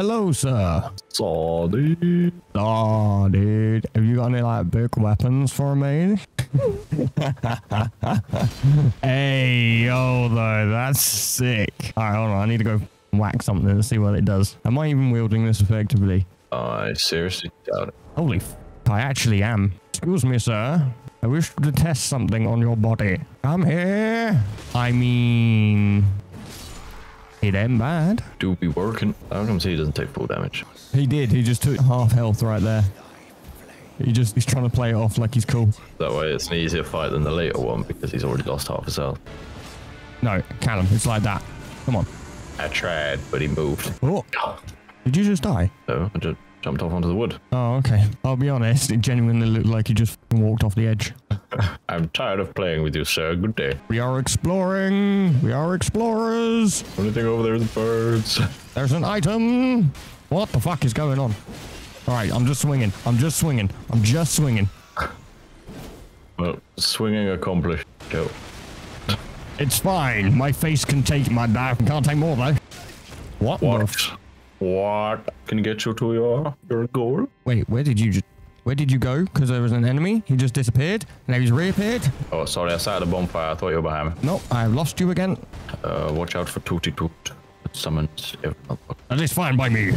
Hello, sir. Saw, dude. Oh, dude. Have you got any, like, big weapons for me? Hey, yo, though. That's sick. All right, hold on. I need to go whack something to see what it does. Am I even wielding this effectively? I seriously doubt it. Holy f***, I actually am. Excuse me, sir. I wish to test something on your body. Come here. I mean... It ain't bad. Do be working. How come he doesn't take full damage? He did. He just took half health right there. He's trying to play it off like he's cool. That way it's an easier fight than the later one because he's already lost half his health. No, Callum, it's like that. Come on. I tried, but he moved. Oh. Did you just die? No, I just jumped off onto the wood. Oh, okay. I'll be honest. It genuinely looked like you just walked off the edge. I'm tired of playing with you, sir. Good day. We are exploring. We are explorers. Only thing over there is birds. There's an item. What the fuck is going on? All right, I'm just swinging. I'm just swinging. I'm just swinging. Well, swinging accomplished. Go. It's fine. My face can take my knife. Can't take more though. What? Can get you to your goal? Wait, where did you go? Because there was an enemy. He just disappeared. Now he's reappeared. Oh, sorry. I started a bonfire. I thought you were behind me. No, I've lost you again. Watch out for Tooty Toot. It summons everyone. That is fine by me.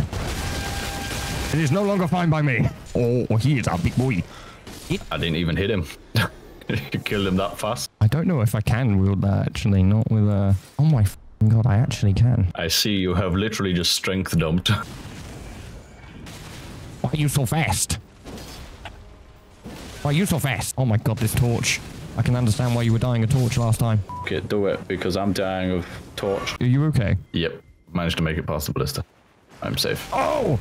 It is no longer fine by me. Oh, he is a big boy. I didn't even hit him. You killed him that fast. I don't know if I can wield that, actually. Not with a... Oh, my... God, I actually can. I see you have literally just strength dumped. Why are you so fast? Why are you so fast? Oh my god, this torch. I can understand why you were dying of torch last time. Okay, do it, because I'm dying of torch. Are you okay? Yep. Managed to make it past the ballista. I'm safe. Oh!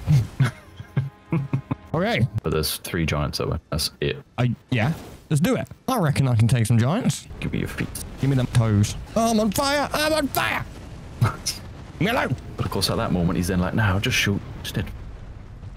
Okay. But there's 3 giants over. That's it. Yeah. Let's do it. I reckon I can take some giants. Give me your feet. Give me them toes. Oh, I'm on fire. I'm on fire. Me alone. But of course, at that moment, he's then like, no, just shoot. Just dead.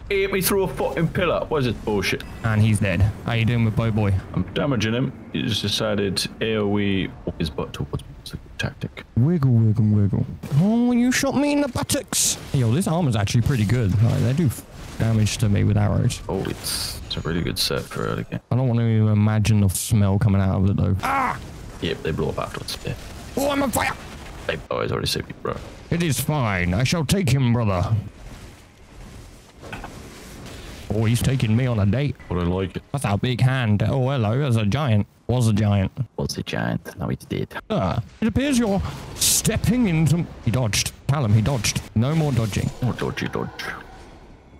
He hit me through a fucking pillar. What is this bullshit? And he's dead. How you doing with Boy Boy? I'm damaging him. He just decided AoE his butt towards me. It's a good tactic. Wiggle, wiggle, wiggle. Oh, you shot me in the buttocks. Yo, this armor's actually pretty good. Like, they do damage to me with arrows. Oh, it's a really good set for early game. I don't want to imagine the smell coming out of it though. Ah! Yep, they blow up afterwards. Yeah. Oh, I'm on fire! They always already saved you, bro. It is fine. I shall take him, brother. Oh, he's taking me on a date. But I like it. That's our big hand. Oh, hello. There's a giant. Was a giant. Was a giant. Now he's dead. It appears you're stepping into... He dodged. Callum, he dodged. No more dodging. No dodgy dodge.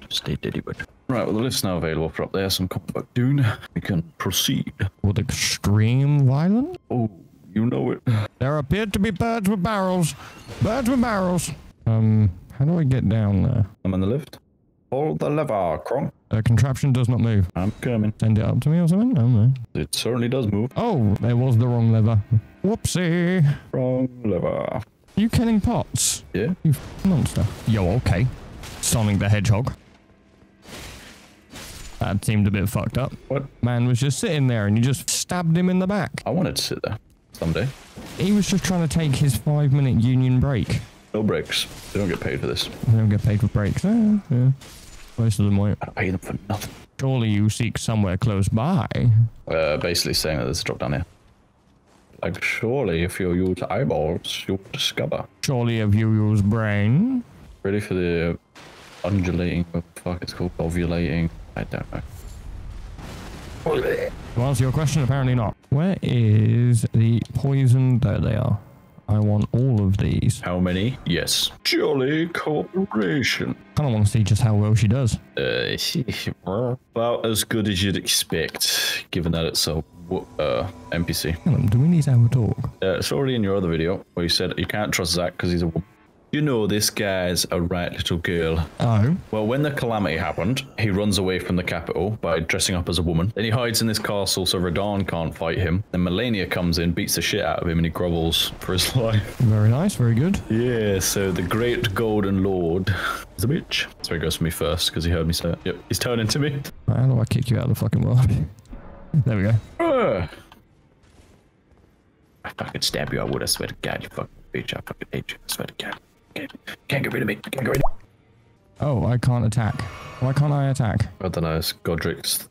Stay diddy, but... Right, well, the lift's now available for up there, so I'm coming back soon. We can proceed. With extreme violence? Oh, you know it. There appeared to be birds with barrels. Birds with barrels. How do I get down there? I'm on the lift. Hold the lever, Kron. The contraption does not move. I'm coming. Send it up to me or something? I don't know. It certainly does move. Oh, there was the wrong lever. Whoopsie. Wrong lever. You killing pots? Yeah. You monster. Yo, okay. Sonic the Hedgehog. That seemed a bit fucked up. What? Man was just sitting there and you just stabbed him in the back. I wanted to sit there someday. He was just trying to take his 5-minute union break. No breaks. They don't get paid for this. They don't get paid for breaks. Yeah, yeah. Most of them won't. I pay them for nothing. Surely you seek somewhere close by. Basically saying that there's a drop down here. Like, surely if you use eyeballs, you'll discover. Surely if you use brain. Ready for the undulating, what the fuck it's called, ovulating. I don't know. To answer your question, apparently not. Where is the poison? There they are. I want all of these. How many? Yes. Jolly Corporation. I kind of want to see just how well she does. About as good as you'd expect, given that it's a NPC. Callum, do we need our talk? It's already in your other video where you said you can't trust Zach because he's a... You know, this guy's a right little girl. Oh. Well, when the calamity happened, he runs away from the capital by dressing up as a woman. Then he hides in this castle so Radahn can't fight him. Then Melania comes in, beats the shit out of him, and he grovels for his life. Very nice, very good. Yeah, so the great golden lord is a bitch. So he goes for me first, because he heard me say it. Yep, he's turning to me. How do I kick you out of the fucking world? There we go. I fucking stab you, I would, I swear to God, you fucking bitch. I fucking hate you, I swear to God. Can't get rid of me. Can't get rid of me. Oh, I can't attack. Why can't I attack? I don't know. It's Godric's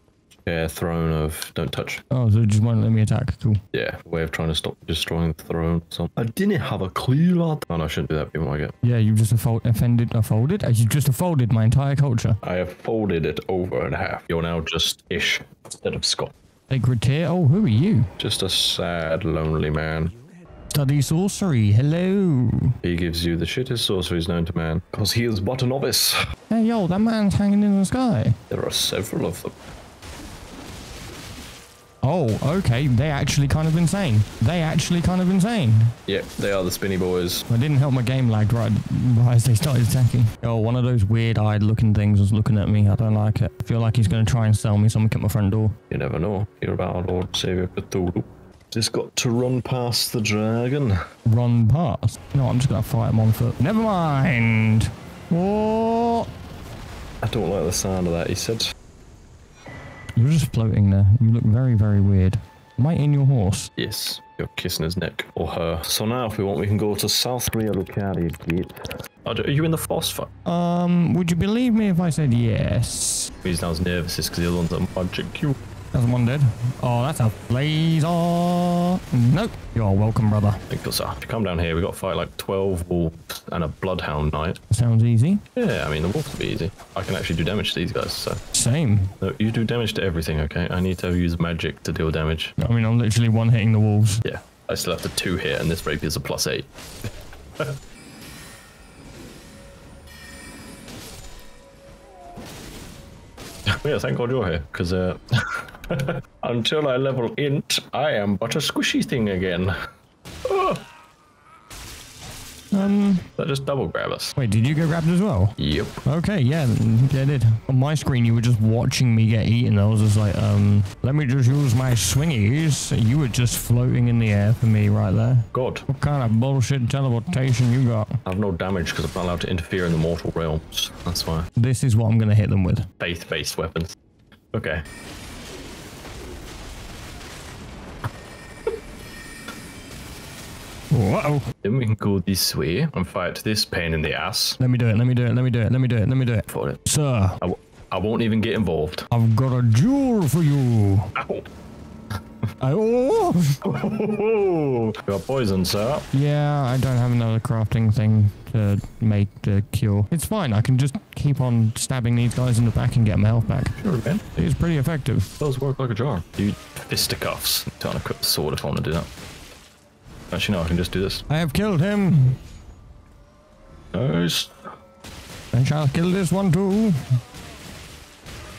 throne of don't touch. Oh, so it just won't let me attack. Cool. Yeah, way of trying to stop destroying the throne. So I didn't have a clue, lad. Oh, no, I shouldn't do that. People might get. Yeah, you just offended. You just offended my entire culture. I have folded it over in half. You're now just Ish instead of Scott. Sacred tear. Oh, who are you? Just a sad, lonely man. Study sorcery, hello. He gives you the shittest sorceries known to man, because he is but a novice. Hey, yo, that man's hanging in the sky. There are several of them. Oh, okay, they're actually kind of insane. Yep, they are the spinny boys. I didn't help my game lag right as they started attacking. Oh, one of those weird-eyed looking things was looking at me. I don't like it. I feel like he's going to try and sell me something at my front door. You never know. Hear about our Lord Savior Cthulhu. Just got to run past the dragon. Run past? No, I'm just going to fight him on foot. Never mind. Whoa. I don't like the sound of that, he said. You're just floating there. You look very, very weird. Am I in your horse? Yes. You're kissing his neck or her. So now, if we want, we can go to South Korea. Are you in the phosphor? Would you believe me if I said yes? The reason I was nervous is because the other one's a magic cube. That's one dead. Oh, that's a blazer. Nope. You're welcome, brother. Thank you, sir. If you come down here, we've got to fight like 12 wolves and a bloodhound knight. Sounds easy. Yeah, I mean, the wolves will be easy. I can actually do damage to these guys, so. Same. No, you do damage to everything, okay? I need to use magic to deal damage. I mean, I'm literally one-hitting the wolves. Yeah. I still have the 2 hit, and this rapier's a +8. Yeah, thank God you're here, because until I level int, I am but a squishy thing again. Oh. That just double grab us. Wait, did you get grabbed as well? Yep. Okay, yeah, I did. On my screen, you were just watching me get eaten. I was just like, let me just use my swingies. You were just floating in the air for me right there. God. What kind of bullshit teleportation you got? I have no damage because I'm not allowed to interfere in the mortal realms. That's why. This is what I'm going to hit them with. Faith-based weapons. Okay. Whoa. Then we can go this way and fight this pain in the ass. Let me do it. For it. Sir. I won't even get involved. I've got a duel for you. Ow. Oh. You are poisoned, sir. Yeah, I don't have another crafting thing to make the cure. It's fine. I can just keep on stabbing these guys in the back and get my health back. Sure, man. It's pretty effective. Those work like a charm. You fisticuffs. Trying to equip the sword if I want to do that. Actually, no, I can just do this. I have killed him. Nice. I shall kill this one too.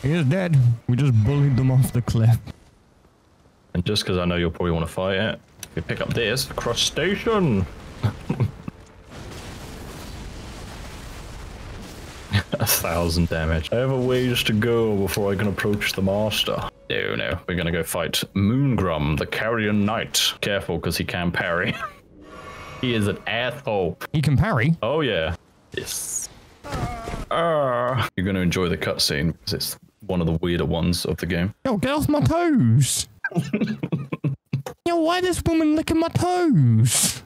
He is dead. We just bullied them off the cliff. And just because I know you'll probably want to fight it, we pick up this crustacean. A 1000 damage. I have a ways to go before I can approach the master. No, we're gonna go fight Moongrum, the Carrion Knight. Careful, because he can parry. He is an asshole. He can parry? Oh, yeah. Yes. You're gonna enjoy the cutscene, because it's one of the weirder ones of the game. Yo, get off my toes! Yo, why this woman licking my toes?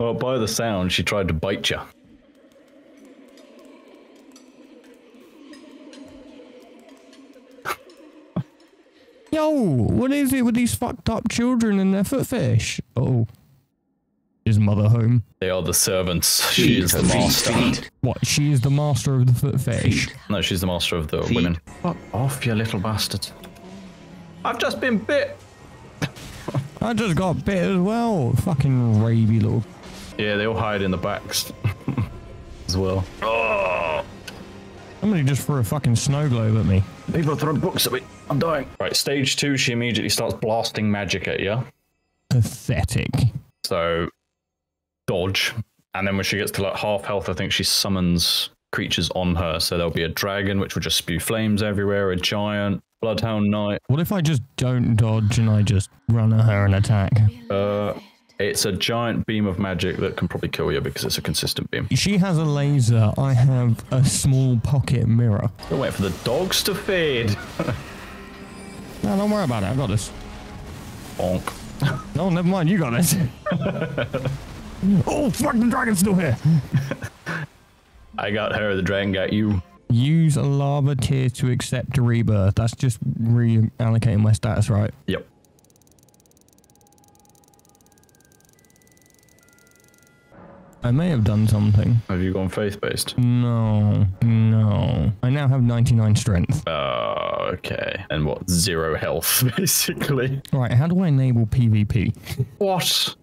Well, by the sound, she tried to bite you. Yo, what is it with these fucked up children and their footfish? Oh. Is mother home? They are the servants. She is the master. What? She is the master of the footfish? No, she's the master of the women. Fuck off, you little bastard. I've just been bit. I just got bit as well. Fucking rabid little. Yeah, they all hide in the backs as well. Oh. Somebody just threw a fucking snow globe at me. People are throwing books at me. I'm dying. Right, stage 2, she immediately starts blasting magic at you. Pathetic. So, dodge. And then when she gets to like half health, I think she summons creatures on her. So there'll be a dragon, which will just spew flames everywhere, a giant, bloodhound knight. What if I just don't dodge and I just run at her and attack? It's a giant beam of magic that can probably kill you because it's a consistent beam. She has a laser. I have a small pocket mirror. Don't wait for the dogs to feed. No, don't worry about it. I've got this. Bonk. No, never mind. You got this. Oh, fuck, the dragon's still here. I got her, the dragon got you. Use a lava tier to accept a rebirth. That's just reallocating my status, right? Yep. I may have done something. Have you gone faith-based? No, no. I now have 99 strength. Oh, okay. And what? 0 health, basically. Right, how do I enable PvP? What?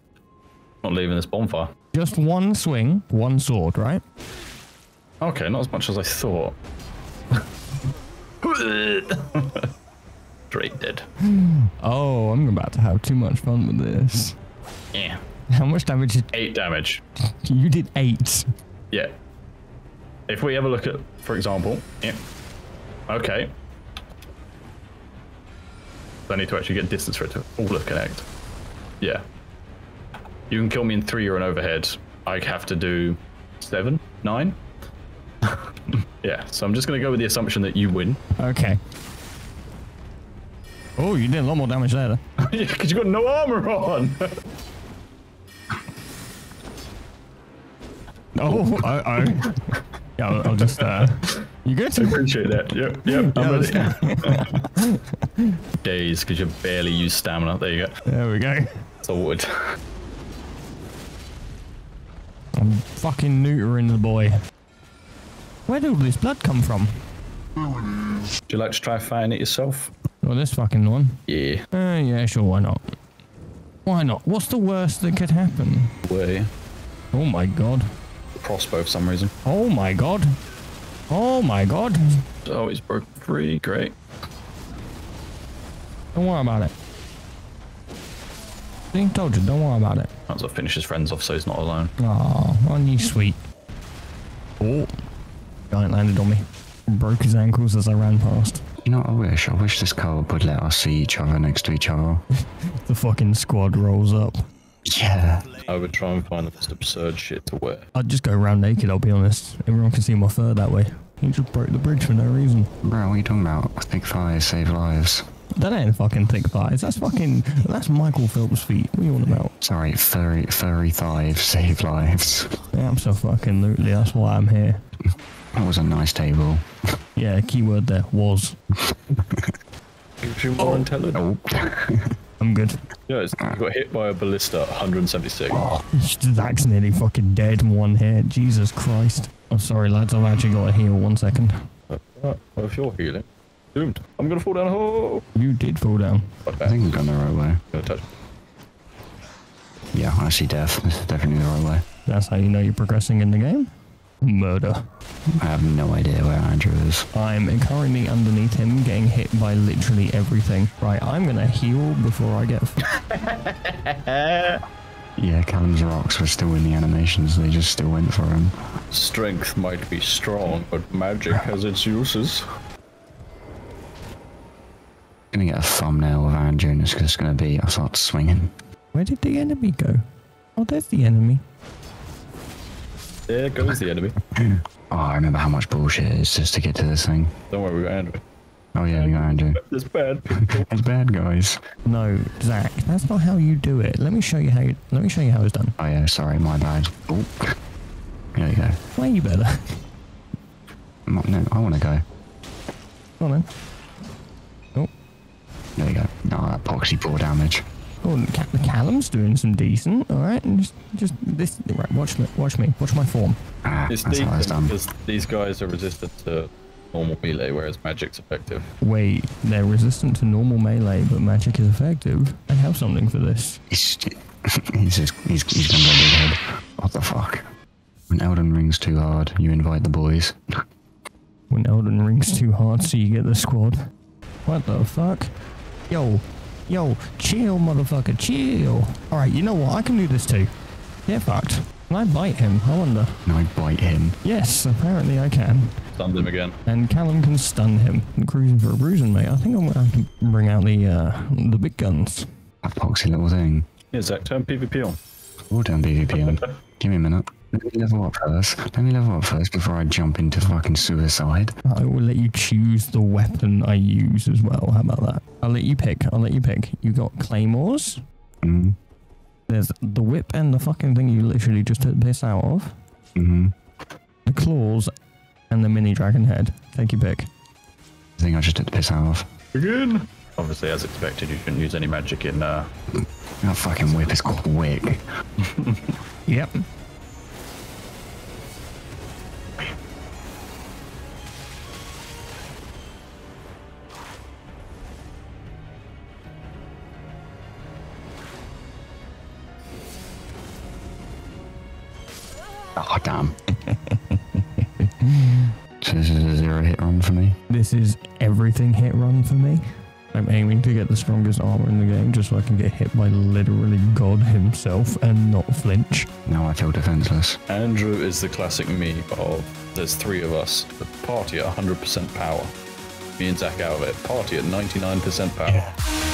Not leaving this bonfire. Just one swing, one sword, right? Okay, not as much as I thought. Straight dead. Oh, I'm about to have too much fun with this. Yeah. How much damage did... 8 damage. You did 8. Yeah. If we have a look at, for example... Yeah. Okay. I need to actually get distance for it to all connect. Yeah. You can kill me in 3 or an overhead. I have to do 7? 9? Yeah, so I'm just going to go with the assumption that you win. Okay. Oh, you did a lot more damage there. Yeah, because you got no armor on! Oh, uh-oh. Yeah, I'll just, You good? I appreciate that. Yep, yep. I'm ready. Days, because you barely use stamina. There you go. There we go. Sorted. I'm fucking neutering the boy. Where did all this blood come from? Do you like to try fighting it yourself? Well, this fucking one. Yeah. Yeah, sure, why not? Why not? What's the worst that could happen? Where? Oh my god. Crossbow for some reason. Oh my god. Oh my god. Oh, he's broke free. Great. Don't worry about it. I told you, don't worry about it. Might as well finish his friends off so he's not alone. Oh, aren't you sweet? Oh. Giant landed on me. Broke his ankles as I ran past. You know what I wish? I wish this co-op would let us see each other next to each other. The fucking squad rolls up. Yeah. I would try and find the most absurd shit to wear. I'd just go around naked, I'll be honest. Everyone can see my fur that way. He just broke the bridge for no reason. Bro, what are you talking about? Thick thighs save lives. That ain't fucking thick thighs. That's fucking... That's Michael Phelps' feet. What are you on about? Sorry, furry thighs save lives. Absolutely, that's why I'm here. That was a nice table. Yeah, key word there, was. Gives you more intelligence. Oh. I'm good. Yeah, I got hit by a ballista at 176. Oh, Zach's nearly fucking dead in one hit. Jesus Christ. I'm sorry, lads. I've actually got to heal. 1 second. Well, if you're healing, doomed. I'm going to fall down a hole. You did fall down. Okay. I think we're going the right way. Gonna touch. Yeah, I see death. This is definitely the right way. That's how you know you're progressing in the game? Murder. I have no idea where Andrew is. I'm currently underneath him, getting hit by literally everything. Right, I'm gonna heal before I get... Yeah, Callum's rocks were still in the animations, they just still went for him. Strength might be strong, but magic has its uses. I'm gonna get a thumbnail of Andrew and it's just gonna be, I start swinging. Where did the enemy go? Oh, there's the enemy. There goes the enemy. Oh, I remember how much bullshit it is just to get to this thing. Don't worry, we got Andrew. Oh yeah, we got Andrew. It's bad. It's bad, guys. No, Zach, that's not how you do it. Let me show you how. Let me show you how it's done. Oh yeah, sorry, my bad. Oh. There you go. Way you better. No, I want to go. Come on then. Oh. There you go. No, that poxy poor damage. Oh, the Callum's doing some decent, all right? And just this, right, watch my form. Ah, it's that's how it's done. Because these guys are resistant to normal melee, whereas magic's effective. Wait, they're resistant to normal melee, but magic is effective? I have something for this. He's gonna go big head. What the fuck? When Elden Ring's too hard, you invite the boys. When Elden Ring's too hard, so you get the squad. What the fuck? Yo. Yo, chill, motherfucker, chill. All right, you know what? I can do this too. Get fucked. Can I bite him? I wonder. Can I bite him? Yes, apparently I can. Stunned him again. And Callum can stun him. I'm cruising for a bruising, mate. I think I'm gonna have to bring out the big guns. That poxy little thing. Yeah, Zach, turn PvP on. We'll turn PvP on. Give me a minute. Let me level up first. Let me level up first before I jump into fucking suicide. I will let you choose the weapon I use as well. How about that? I'll let you pick. I'll let you pick. You got claymores. Mm. There's the whip and the fucking thing you literally just took piss out of. Mm-hmm. the claws, and the mini dragon head. Take your pick. I think I just took the piss out of. Again. Obviously, as expected, you shouldn't use any magic in there. That fucking whip is quick. Yep. Oh, damn. So this is a zero hit run for me? This is everything hit run for me. I'm aiming to get the strongest armor in the game just so I can get hit by literally God himself and not flinch. Now I feel defenseless. Andrew is the classic me of there's three of us. The party at 100% power. Me and Zach out of it. Party at 99% power. Yeah.